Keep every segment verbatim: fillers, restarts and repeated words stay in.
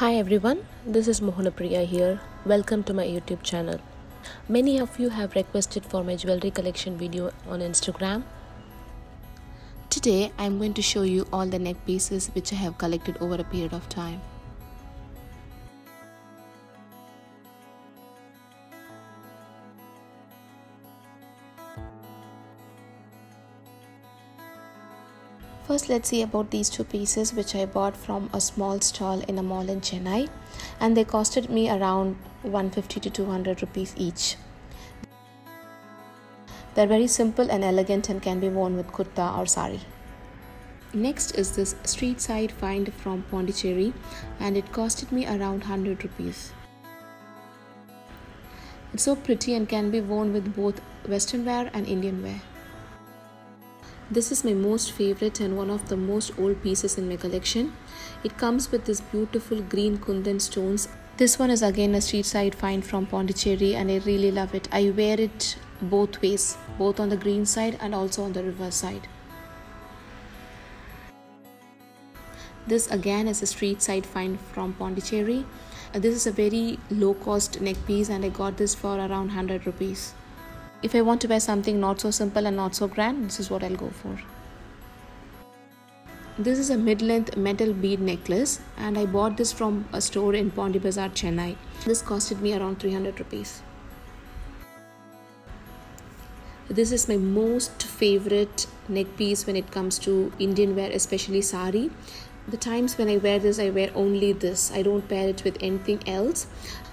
Hi everyone, this is Mohana Priya here. Welcome to my YouTube channel. Many of you have requested for my jewelry collection video on Instagram. Today I am going to show you all the neck pieces which I have collected over a period of time. First, let's see about these two pieces which I bought from a small stall in a mall in Chennai, and they costed me around one fifty to two hundred rupees each. They're very simple and elegant and can be worn with kurta or sari. Next is this street side find from Pondicherry, and it costed me around one hundred rupees. It's so pretty and can be worn with both Western wear and Indian wear. This is my most favorite and one of the most old pieces in my collection. It comes with this beautiful green kundan stones. This one is again a street side find from Pondicherry and I really love it. I wear it both ways, both on the green side and also on the reverse side. This again is a street side find from Pondicherry. This is a very low cost neck piece and I got this for around one hundred rupees. If I want to buy something not so simple and not so grand, this is what I'll go for. This is a mid-length metal bead necklace and I bought this from a store in Pondy Bazaar, Chennai. This costed me around three hundred rupees. This is my most favorite neck piece when it comes to Indian wear, especially sari. The times when I wear this, I wear only this. I don't pair it with anything else.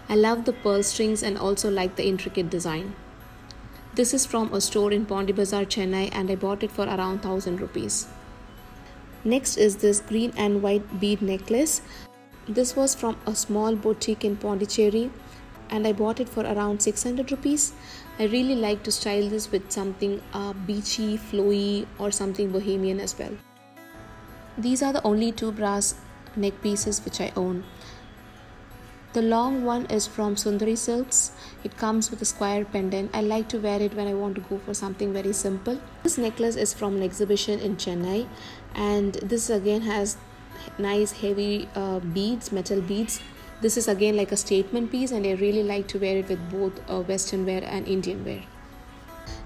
I love the pearl strings and also like the intricate design. This is from a store in Pondy Bazaar, Chennai, and I bought it for around one thousand rupees. Next is this green and white bead necklace. This was from a small boutique in Pondicherry and I bought it for around six hundred rupees. I really like to style this with something uh, beachy, flowy or something bohemian as well. These are the only two brass neck pieces which I own. The long one is from Sundari Silks. It comes with a square pendant. I like to wear it when I want to go for something very simple. This necklace is from an exhibition in Chennai and this again has nice heavy uh, beads, metal beads. This is again like a statement piece and I really like to wear it with both uh, Western wear and Indian wear.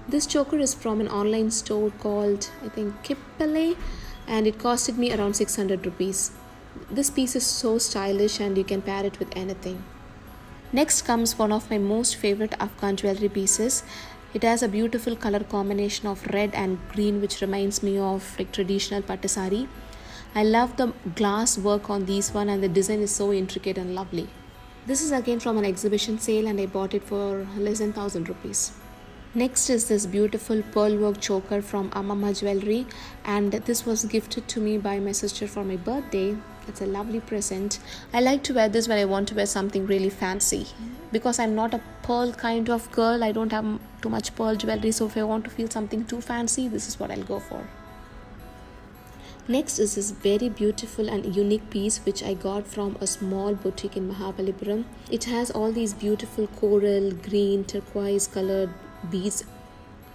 This choker is from an online store called, I think, Cippele, and it costed me around six hundred rupees. This piece is so stylish and you can pair it with anything. Next comes one of my most favorite Afghan jewelry pieces. It has a beautiful color combination of red and green which reminds me of like traditional patisari. I love the glass work on these one and the design is so intricate and lovely. This is again from an exhibition sale and I bought it for less than one thousand rupees. Next is this beautiful pearl work choker from Amama Jewelry, and this was gifted to me by my sister for my birthday. It's a lovely present. I like to wear this when I want to wear something really fancy. Because I'm not a pearl kind of girl, I don't have too much pearl jewelry, so if I want to feel something too fancy, this is what I'll go for. Next is this very beautiful and unique piece which I got from a small boutique in Mahabalipuram. It has all these beautiful coral, green, turquoise colored beads.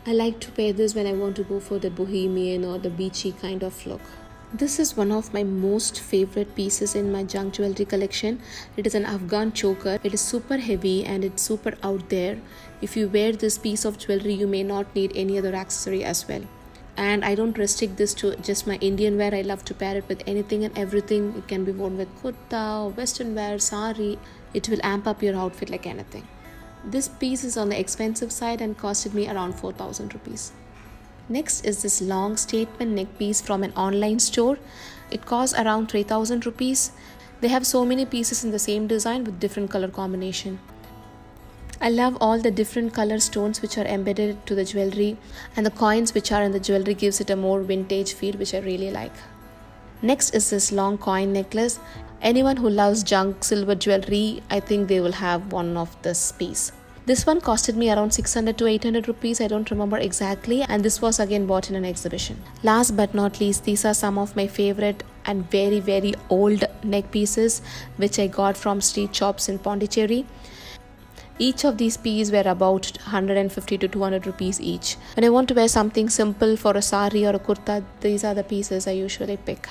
I like to pair this when I want to go for the bohemian or the beachy kind of look. This is one of my most favorite pieces in my junk jewelry collection. It is an Afghan choker. It is super heavy and it's super out there. If you wear this piece of jewelry, you may not need any other accessory as well. And I don't restrict this to just my Indian wear. I love to pair it with anything and everything. It can be worn with kurta or Western wear, sari. It will amp up your outfit like anything. This piece is on the expensive side and costed me around four thousand rupees. Next is this long statement neck piece from an online store. It costs around three thousand rupees. They have so many pieces in the same design with different color combination. I love all the different color stones which are embedded to the jewelry, and the coins which are in the jewelry gives it a more vintage feel which I really like. Next is this long coin necklace. Anyone who loves junk silver jewelry, I think they will have one of this piece. This one costed me around six hundred to eight hundred rupees, I don't remember exactly, and this was again bought in an exhibition. Last but not least, these are some of my favorite and very very old neck pieces which I got from street shops in Pondicherry. Each of these pieces were about one hundred fifty to two hundred rupees each. When I want to wear something simple for a sari or a kurta, these are the pieces I usually pick.